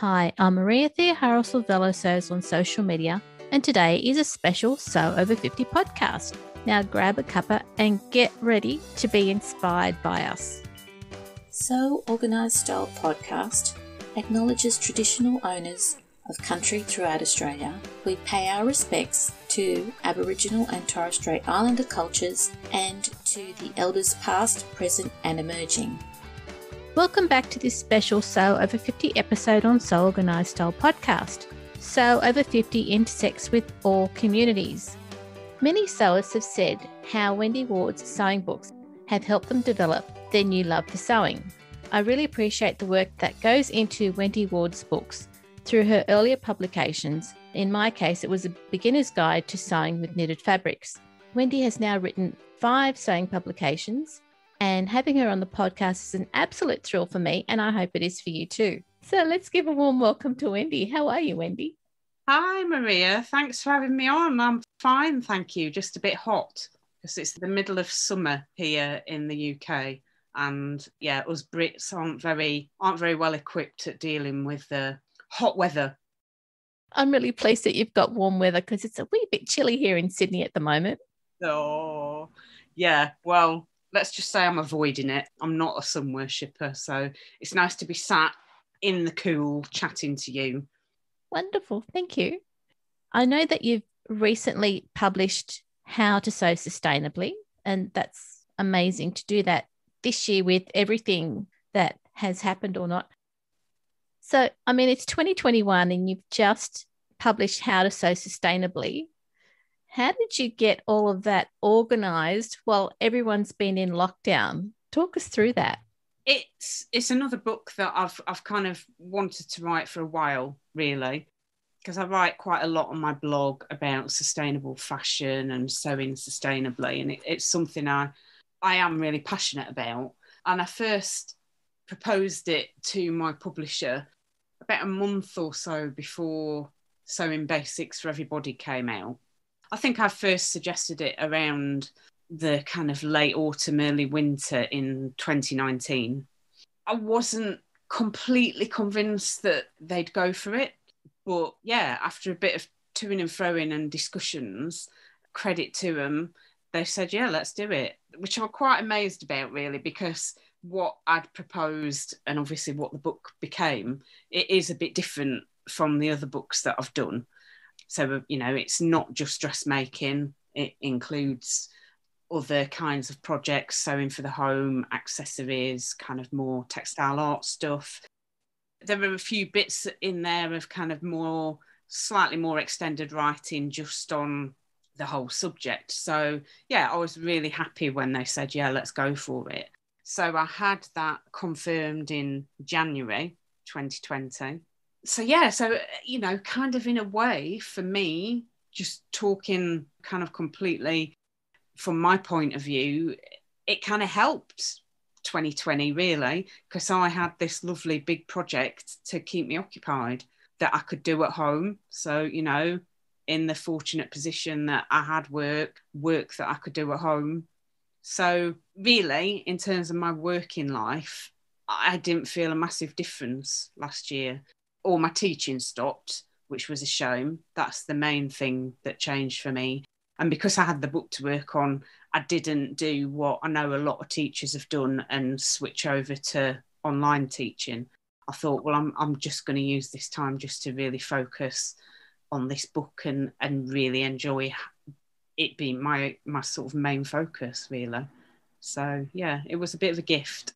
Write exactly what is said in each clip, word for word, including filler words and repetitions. Hi, I'm Maria Theoharis of Velo Sews on social media, and today is a special Sew Over fifty podcast. Now grab a cuppa and get ready to be inspired by us. Sew Organised Style Podcast acknowledges traditional owners of country throughout Australia. We pay our respects to Aboriginal and Torres Strait Islander cultures and to the elders past, present and emerging. Welcome back to this special Sew Over fifty episode on Sew Organised Style Podcast. Sew Over fifty intersects with all communities. Many sewers have said how Wendy Ward's sewing books have helped them develop their new love for sewing. I really appreciate the work that goes into Wendy Ward's books through her earlier publications. In my case, it was a beginner's guide to sewing with knitted fabrics. Wendy has now written five sewing publications, and having her on the podcast is an absolute thrill for me, and I hope it is for you too. So let's give a warm welcome to Wendy. How are you, Wendy? Hi, Maria. Thanks for having me on. I'm fine, thank you. Just a bit hot because it's the middle of summer here in the U K, and yeah, us Brits aren't very aren't very well equipped at dealing with the hot weather. I'm really pleased that you've got warm weather because it's a wee bit chilly here in Sydney at the moment. Oh, yeah. Well, let's just say I'm avoiding it. I'm not a sun worshipper, so it's nice to be sat in the cool chatting to you. Wonderful. Thank you. I know that you've recently published How to Sew Sustainably, and that's amazing to do that this year with everything that has happened or not. So, I mean, it's twenty twenty-one and you've just published How to Sew Sustainably. How did you get all of that organised while everyone's been in lockdown? Talk us through that. It's it's another book that I've I've kind of wanted to write for a while, really, because I write quite a lot on my blog about sustainable fashion and sewing sustainably, and it, it's something I I am really passionate about. And I first proposed it to my publisher about a month or so before Sewing Basics for Everybody came out. I think I first suggested it around the kind of late autumn, early winter in twenty nineteen. I wasn't completely convinced that they'd go for it. But yeah, after a bit of to-ing and fro-ing and discussions, credit to them, they said, yeah, let's do it, which I'm quite amazed about, really, because what I'd proposed and obviously what the book became, it is a bit different from the other books that I've done. So, you know, it's not just dressmaking, it includes other kinds of projects, sewing for the home, accessories, kind of more textile art stuff. There are a few bits in there of kind of more, slightly more extended writing just on the whole subject. So, yeah, I was really happy when they said, yeah, let's go for it. So I had that confirmed in January twenty twenty. So, yeah, so, you know, kind of in a way for me, just talking kind of completely from my point of view, it kind of helped twenty twenty, really, because I had this lovely big project to keep me occupied that I could do at home. So, you know, in the fortunate position that I had work, work that I could do at home. So really, in terms of my working life, I didn't feel a massive difference last year. All my teaching stopped, which was a shame. That's the main thing that changed for me. And because I had the book to work on, I didn't do what I know a lot of teachers have done and switch over to online teaching. I thought, well, I'm I'm just going to use this time just to really focus on this book and, and really enjoy it being my, my sort of main focus, really. So, yeah, it was a bit of a gift.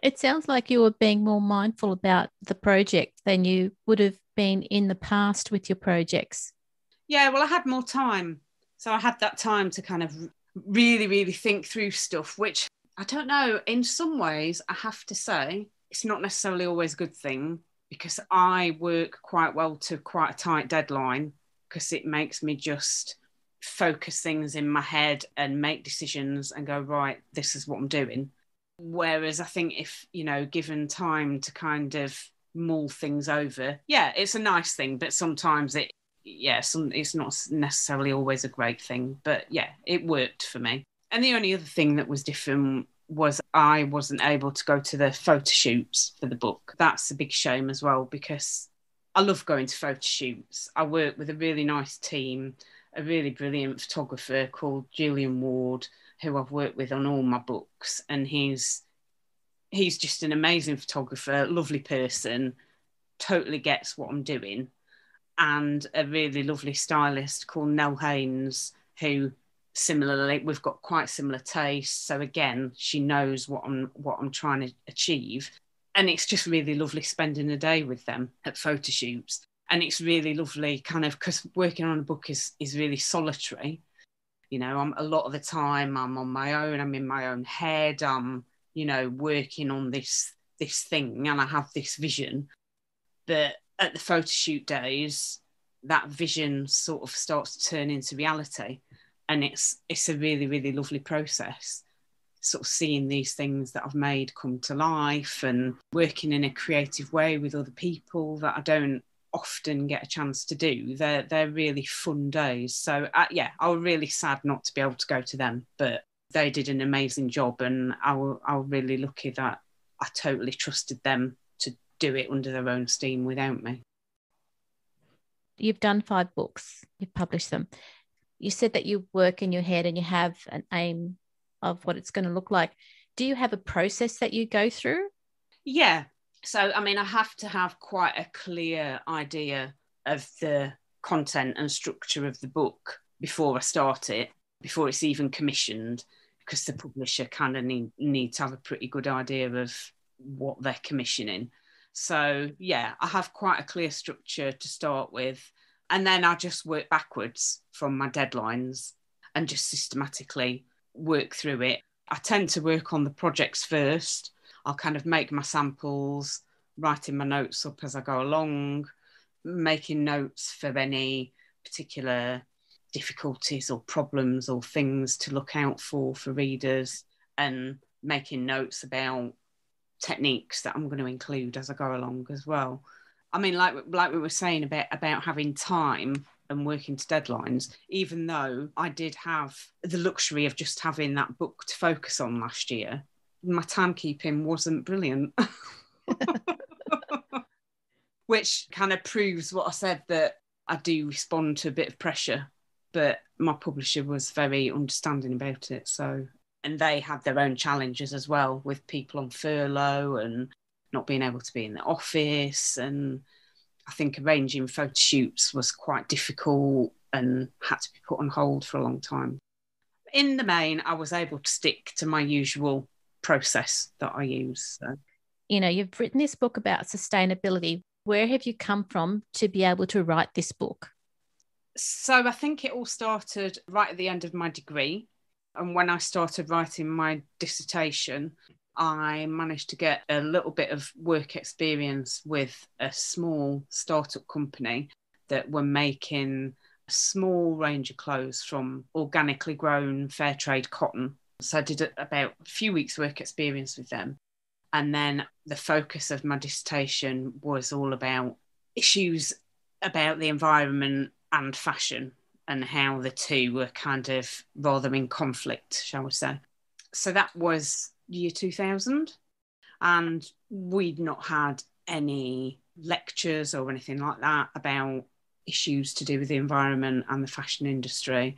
It sounds like you were being more mindful about the project than you would have been in the past with your projects. Yeah, well, I had more time. So I had that time to kind of really, really think through stuff, which I don't know, in some ways, I have to say, it's not necessarily always a good thing because I work quite well to quite a tight deadline because it makes me just focus things in my head and make decisions and go, right, this is what I'm doing. Whereas I think if, you know, given time to kind of mull things over, yeah, it's a nice thing, but sometimes it, yeah, some, it's not necessarily always a great thing. But yeah, it worked for me. And the only other thing that was different was I wasn't able to go to the photo shoots for the book. That's a big shame as well, because I love going to photo shoots. I work with a really nice team, a really brilliant photographer called Julian Ward, who I've worked with on all my books. And he's he's just an amazing photographer, lovely person, totally gets what I'm doing. And a really lovely stylist called Nell Haynes, who similarly, we've got quite similar tastes. So again, she knows what I'm what I'm trying to achieve. And it's just really lovely spending the day with them at photo shoots. And it's really lovely kind of, because working on a book is, is really solitary. You know, I'm a lot of the time I'm on my own, I'm in my own head, I'm, you know, working on this, this thing, and I have this vision. But at the photo shoot days, that vision sort of starts to turn into reality. And it's it's a really, really lovely process, sort of seeing these things that I've made come to life and working in a creative way with other people that I don't often get a chance to do. They're, they're really fun days. So, uh, yeah, I was really sad not to be able to go to them, but they did an amazing job, and I was, I was really lucky that I totally trusted them to do it under their own steam without me. You've done five books. You've published them. You said that you work in your head and you have an aim of what it's going to look like. Do you have a process that you go through? Yeah. So, I mean, I have to have quite a clear idea of the content and structure of the book before I start it, before it's even commissioned, because the publisher kind of need, need to have a pretty good idea of what they're commissioning. So, yeah, I have quite a clear structure to start with. And then I just work backwards from my deadlines and just systematically work through it. I tend to work on the projects first. I'll kind of make my samples, writing my notes up as I go along, making notes for any particular difficulties or problems or things to look out for for readers, and making notes about techniques that I'm going to include as I go along as well. I mean, like like we were saying about, about having time and working to deadlines, even though I did have the luxury of just having that book to focus on last year, my timekeeping wasn't brilliant. Which kind of proves what I said, that I do respond to a bit of pressure, but my publisher was very understanding about it. So, and they had their own challenges as well, with people on furlough and not being able to be in the office, and I think arranging photo shoots was quite difficult and had to be put on hold for a long time. In the main, I was able to stick to my usual process that I use. So. You know, you've written this book about sustainability. Where have you come from to be able to write this book? So I think it all started right at the end of my degree. And when I started writing my dissertation, I managed to get a little bit of work experience with a small startup company that were making a small range of clothes from organically grown fair trade cotton. So I did about a few weeks' work experience with them. And then the focus of my dissertation was all about issues about the environment and fashion, and how the two were kind of rather in conflict, shall we say. So that was year two thousand, and we'd not had any lectures or anything like that about issues to do with the environment and the fashion industry.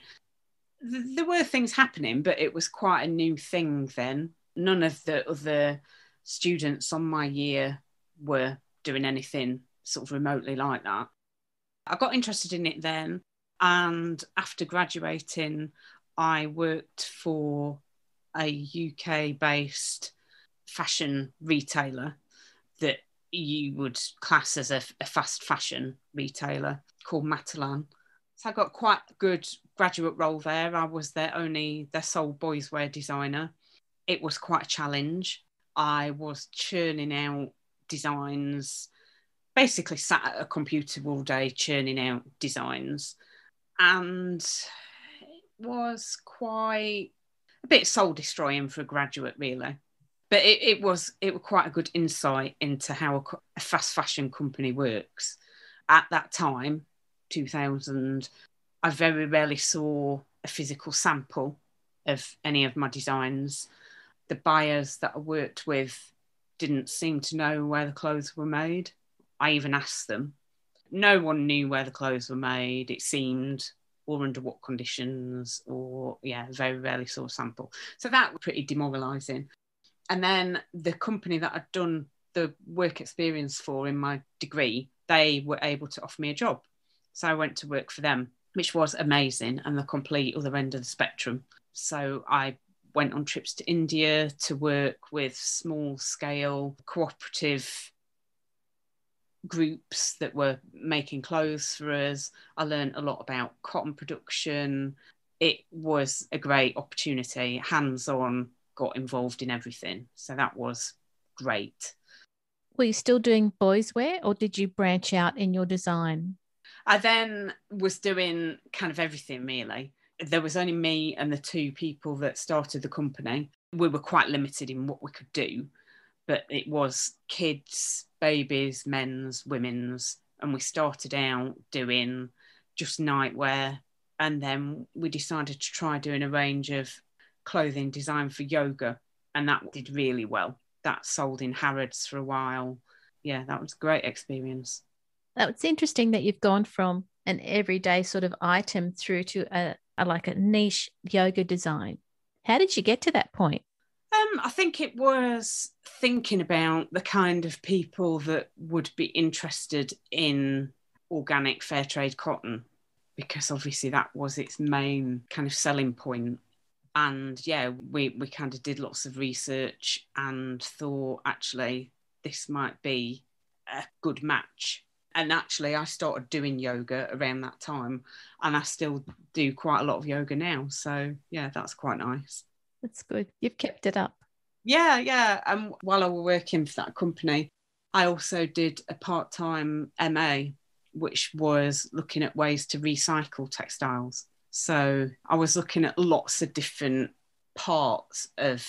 There were things happening, but it was quite a new thing then. None of the other students on my year were doing anything sort of remotely like that. I got interested in it then, and after graduating, I worked for a U K-based fashion retailer that you would class as a, a fast fashion retailer called Matalan. So I got quite a good graduate role there. I was their only, their sole boys' wear designer. It was quite a challenge. I was churning out designs, basically sat at a computer all day churning out designs. And it was quite a bit soul-destroying for a graduate, really. But it, it was it was quite a good insight into how a, a fast fashion company works. At that time, two thousand, I very rarely saw a physical sample of any of my designs. the buyers that I worked with didn't seem to know where the clothes were made. I even asked them. No one knew where the clothes were made, it seemed, or under what conditions, or, yeah, very rarely saw a sample. So that was pretty demoralising. And then the company that I'd done the work experience for in my degree, they were able to offer me a job. So I went to work for them, which was amazing, and the complete other end of the spectrum. So I went on trips to India to work with small-scale cooperative groups that were making clothes for us. I learned a lot about cotton production. It was a great opportunity, hands-on, got involved in everything. So that was great. Were you still doing boys' wear, or did you branch out in your design? I then was doing kind of everything, really. There was only me and the two people that started the company. We were quite limited in what we could do, but it was kids, babies, men's, women's, and we started out doing just nightwear, and then we decided to try doing a range of clothing designed for yoga, and that did really well. That sold in Harrods for a while. Yeah, that was a great experience. It's interesting that you've gone from an everyday sort of item through to a, a like a niche yoga design. How did you get to that point? Um, I think it was thinking about the kind of people that would be interested in organic fair trade cotton, because obviously that was its main kind of selling point. And yeah, we, we kind of did lots of research and thought, actually, this might be a good match. And actually, I started doing yoga around that time, and I still do quite a lot of yoga now. So yeah, that's quite nice. That's good. You've kept it up. Yeah, yeah. And um, while I was working for that company, I also did a part-time M A, which was looking at ways to recycle textiles. So I was looking at lots of different parts of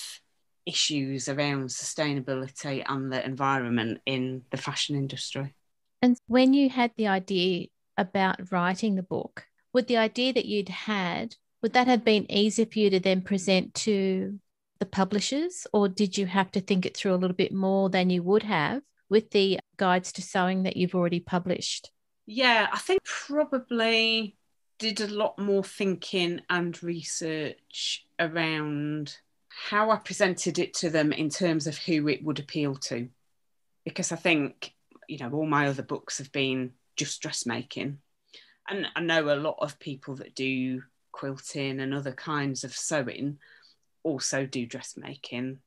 issues around sustainability and the environment in the fashion industry. And when you had the idea about writing the book, would the idea that you'd had, would that have been easier for you to then present to the publishers, or did you have to think it through a little bit more than you would have with the guides to sewing that you've already published? Yeah, I think probably did a lot more thinking and research around how I presented it to them in terms of who it would appeal to. Because I think, you know, all my other books have been just dressmaking. And I know a lot of people that do quilting and other kinds of sewing also do dressmaking.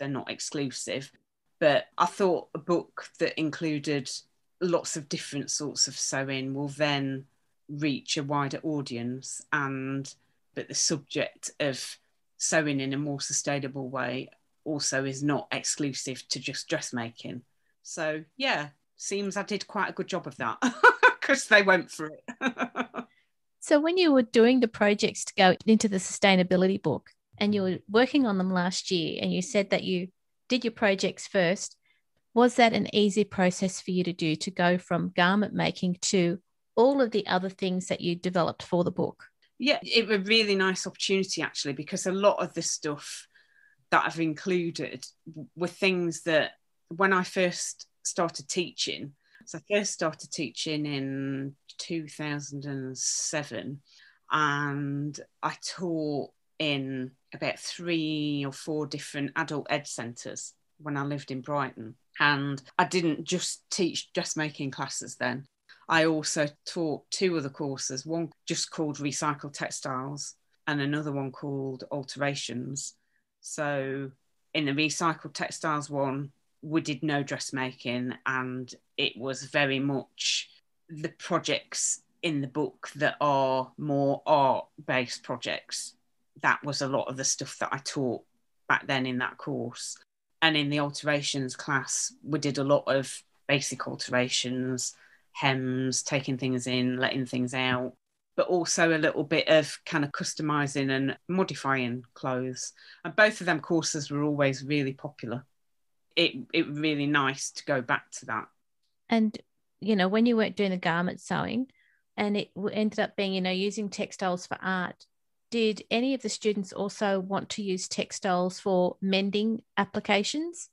They're not exclusive. But I thought a book that included lots of different sorts of sewing will then reach a wider audience, and but the subject of sewing in a more sustainable way also is not exclusive to just dressmaking. So yeah, seems I did quite a good job of that because they went for it. So when you were doing the projects to go into the sustainability book, and you were working on them last year, and you said that you did your projects first, was that an easy process for you to do, to go from garment making to all of the other things that you developed for the book? Yeah, it was a really nice opportunity, actually, because a lot of the stuff that I've included were things that when I first started teaching, so I first started teaching in two thousand seven, and I taught in about three or four different adult ed centres when I lived in Brighton. And I didn't just teach dressmaking classes then. I also taught two other courses, one just called Recycled Textiles and another one called Alterations. So in the Recycled Textiles one, we did no dressmaking, and it was very much the projects in the book that are more art-based projects. That was a lot of the stuff that I taught back then in that course. And in the Alterations class, we did a lot of basic alterations, hems, taking things in, letting things out, but also a little bit of kind of customising and modifying clothes. And both of them courses were always really popular. It it really nice to go back to that. And, you know, when you weren't doing the garment sewing, and it ended up being, you know, using textiles for art, did any of the students also want to use textiles for mending applications?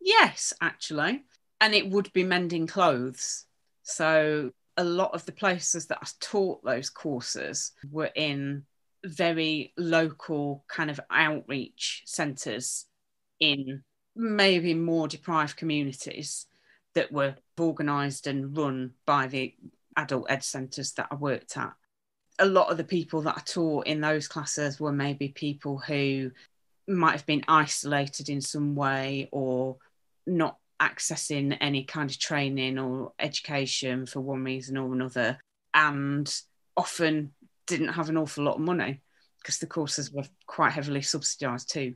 Yes, actually. And it would be mending clothes. So a lot of the places that I taught those courses were in very local kind of outreach centres in maybe more deprived communities that were organised and run by the adult ed centres that I worked at. A lot of the people that I taught in those classes were maybe people who might have been isolated in some way or not accessing any kind of training or education for one reason or another, and often didn't have an awful lot of money because the courses were quite heavily subsidised too.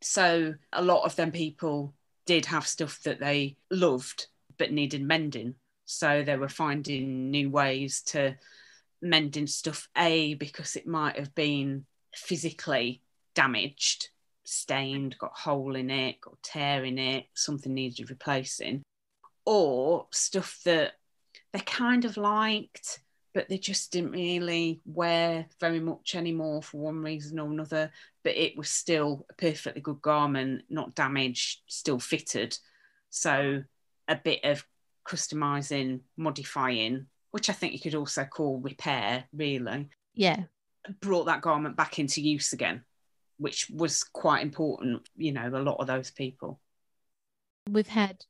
So a lot of them people did have stuff that they loved but needed mending. So they were finding new ways to mending stuff, A, because it might have been physically damaged, stained, got a hole in it, got a tear in it, something needed replacing, or stuff that they kind of liked but they just didn't really wear very much anymore for one reason or another, but it was still a perfectly good garment, not damaged, still fitted. So a bit of customising, modifying, which I think you could also call repair, really. Yeah. Brought that garment back into use again, which was quite important, you know, a lot of those people. We've had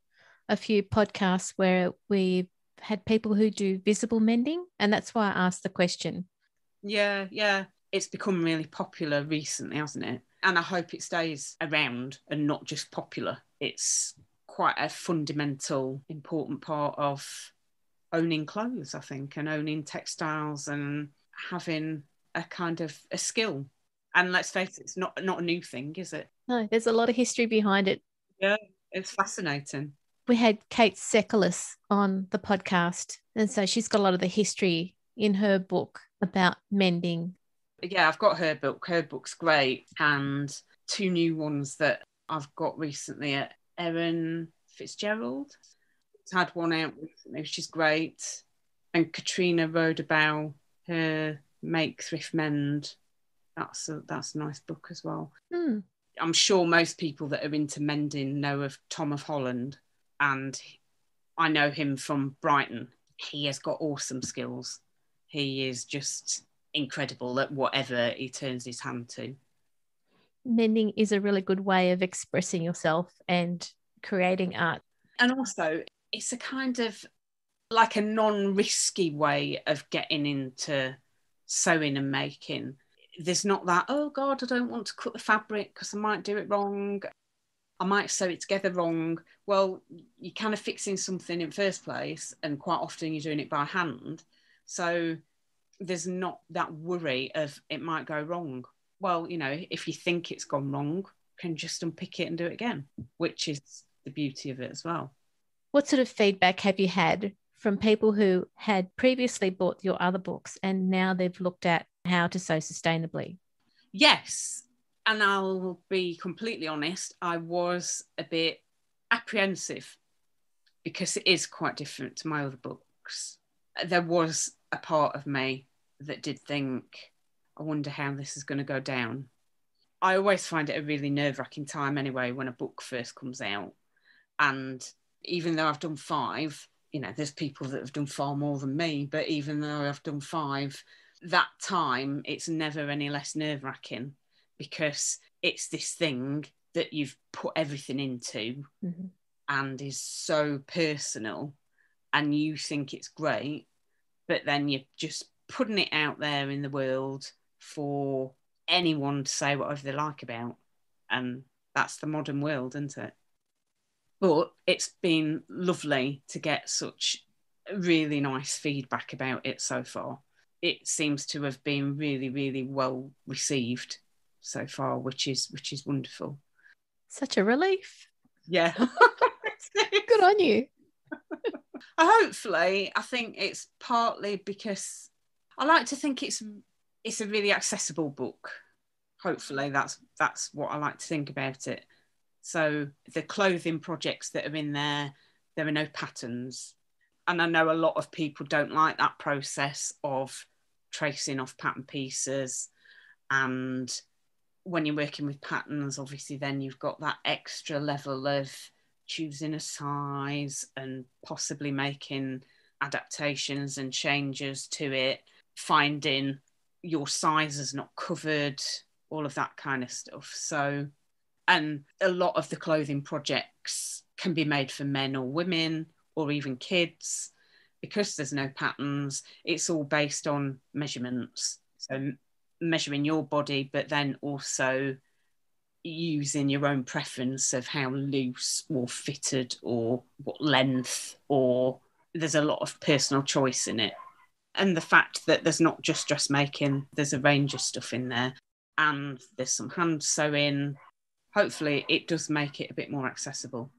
a few podcasts where we've had people who do visible mending, and that's why I asked the question. Yeah, yeah. It's become really popular recently, hasn't it? And I hope it stays around and not just popular. It's quite a fundamental, important part of owning clothes, I think, and owning textiles and having a kind of a skill. And let's face it, it's not not a new thing, is it? No, there's a lot of history behind it. Yeah, it's fascinating. We had Kate Sekulis on the podcast, and so she's got a lot of the history in her book about mending. Yeah, I've got her book. Her book's great. And two new ones that I've got recently at Erin Fitzgerald. Had one out recently, which is great. And Katrina wrote about her Make Thrift Mend. That's a, that's a nice book as well. Mm. I'm sure most people that are into mending know of Tom of Holland, and I know him from Brighton. He has got awesome skills. He is just incredible at whatever he turns his hand to. Mending is a really good way of expressing yourself and creating art. And also, it's a kind of like a non-risky way of getting into sewing and making. There's not that, oh God, I don't want to cut the fabric because I might do it wrong. I might sew it together wrong. Well, you're kind of fixing something in the first place, and quite often you're doing it by hand. So there's not that worry of it might go wrong. Well, you know, if you think it's gone wrong, you can just unpick it and do it again, which is the beauty of it as well. What sort of feedback have you had from people who had previously bought your other books and now they've looked at how to sew sustainably? Yes, and I'll be completely honest, I was a bit apprehensive because it is quite different to my other books. There was a part of me that did think, I wonder how this is going to go down. I always find it a really nerve-wracking time anyway when a book first comes out, and even though I've done five, you know, there's people that have done far more than me, but even though I've done five, that time, it's never any less nerve-wracking because it's this thing that you've put everything into mm-hmm. and is so personal, and you think it's great, but then you're just putting it out there in the world for anyone to say whatever they like about. And that's the modern world, isn't it? But it's been lovely to get such really nice feedback about it so far. It seems to have been really, really well received so far, which is which is wonderful. Such a relief. Yeah. Good on you. Hopefully, I think it's partly because I like to think it's it's a really accessible book. Hopefully, that's that's what I like to think about it. So the clothing projects that are in there, there are no patterns. And I know a lot of people don't like that process of tracing off pattern pieces. And when you're working with patterns, obviously then you've got that extra level of choosing a size and possibly making adaptations and changes to it, finding your size is not covered, all of that kind of stuff. So, and a lot of the clothing projects can be made for men or women or even kids, because there's no patterns. It's all based on measurements, so measuring your body, but then also using your own preference of how loose or fitted or what length, or there's a lot of personal choice in it. And the fact that there's not just dressmaking, there's a range of stuff in there, and there's some hand sewing. Hopefully it does make it a bit more accessible.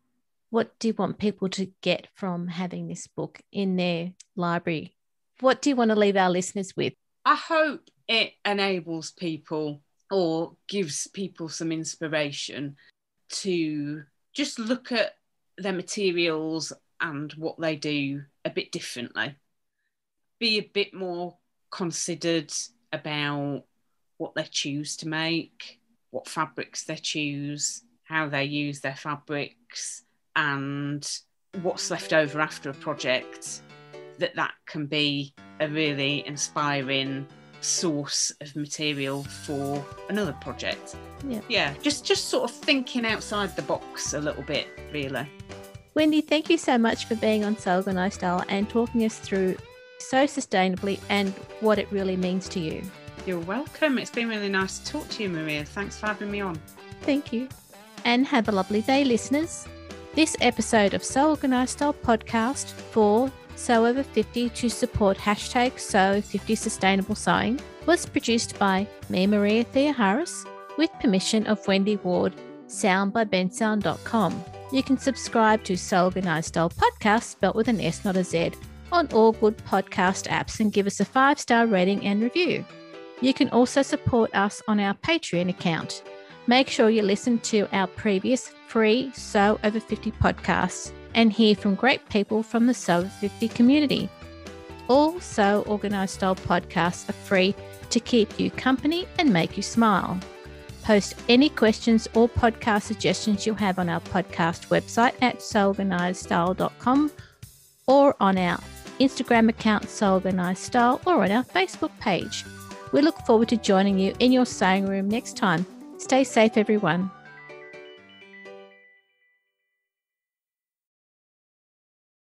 What do you want people to get from having this book in their library? What do you want to leave our listeners with? I hope it enables people or gives people some inspiration to just look at their materials and what they do a bit differently. Be a bit more considered about what they choose to make, what fabrics they choose, how they use their fabrics, and what's left over after a project, that that can be a really inspiring source of material for another project. Yeah, yeah, just just sort of thinking outside the box a little bit, really. Wendy, thank you so much for being on Sew Organised Style and talking us through Sew Sustainably and what it really means to you. You're welcome. It's been really nice to talk to you, Maria. Thanks for having me on. Thank you. And have a lovely day, listeners. This episode of Sew Organised Style podcast for Sew Over fifty to support hashtag Sew fifty Sustainable Sewing was produced by me, Maria Theoharis, with permission of Wendy Ward, sound by ben sound dot com. You can subscribe to Sew Organised Style podcast, spelt with an S, not a Z, on all good podcast apps, and give us a five-star rating and review. You can also support us on our Patreon account. Make sure you listen to our previous free Sew Over fifty podcasts and hear from great people from the Sew Over fifty community. All Sew Organised Style podcasts are free to keep you company and make you smile. Post any questions or podcast suggestions you have on our podcast website at sew organised style dot com, or on our Instagram account, Sew Organised Style, or on our Facebook page. We look forward to joining you in your sewing room next time. Stay safe, everyone.